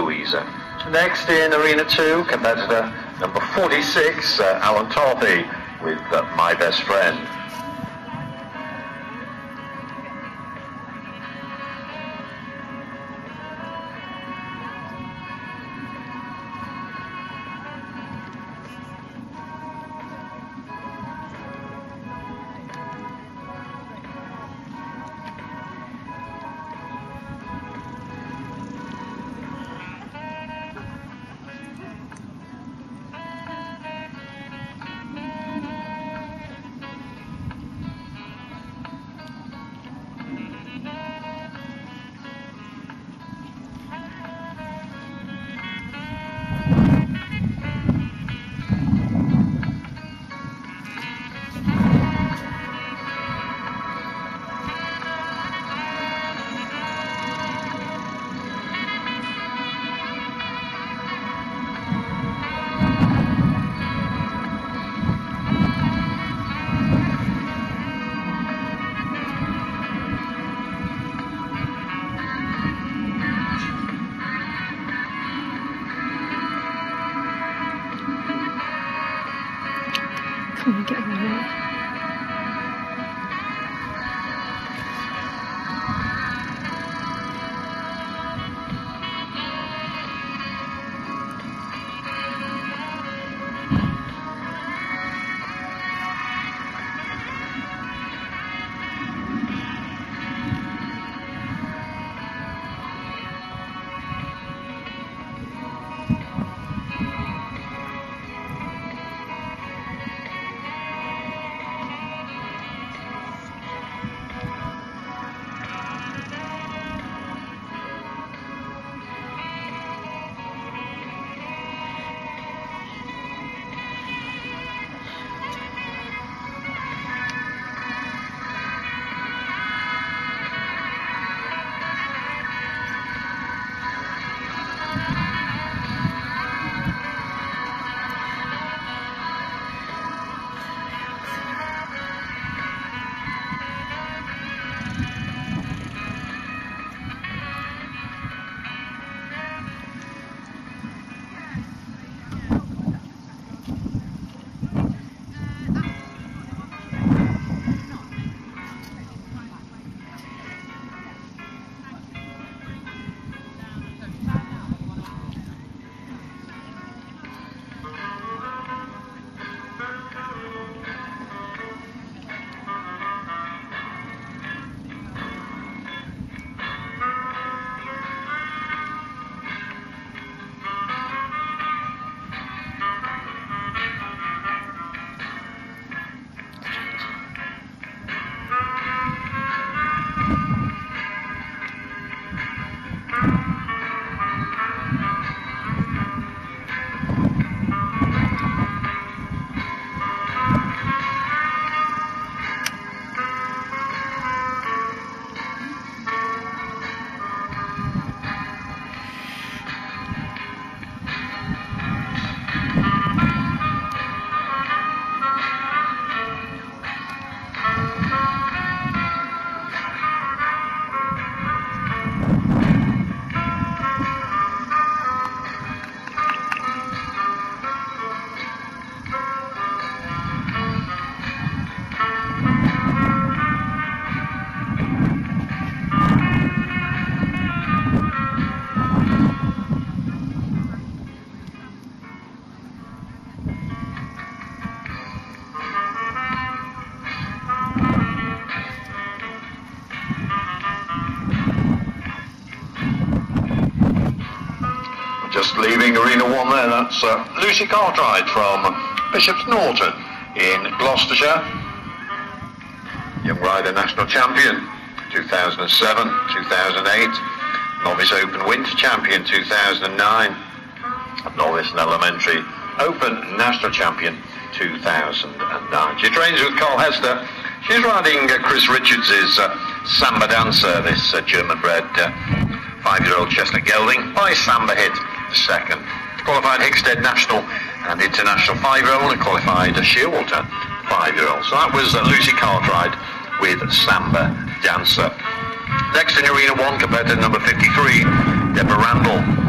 Louisa. Next in Arena 2, competitor number 46, Alan Tarpey with My Best Friend. Leaving Arena 1 there, that's Lucy Cartwright from Bishop's Norton in Gloucestershire. Young rider national champion 2007, 2008, novice open winter champion 2009, novice and elementary open national champion 2009. She trains with Carl Hester. She's riding Chris Richards's Samba Dance Service, German-bred five-year-old chestnut gelding by Samba Hit. Second qualified Hickstead national and international five-year-old, and qualified Shearwater five-year-old. So that was Lucy Cartwright with Samba Dancer. Next in Arena 1, competitor number 53, Deborah Randall.